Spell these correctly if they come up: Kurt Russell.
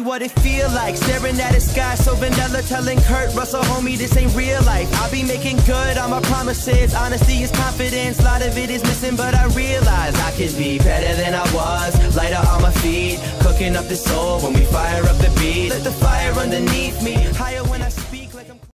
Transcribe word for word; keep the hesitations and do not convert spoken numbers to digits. me what it feel like, staring at the sky so vanilla, telling Kurt Russell, homie, this ain't real life. I'll be making good on my promises. Honesty is confidence, a lot of it is missing, but I realize I could be better than I was. Lighter on my feet, cooking up the soul when we fire up the beat. Let the fire underneath me, higher when I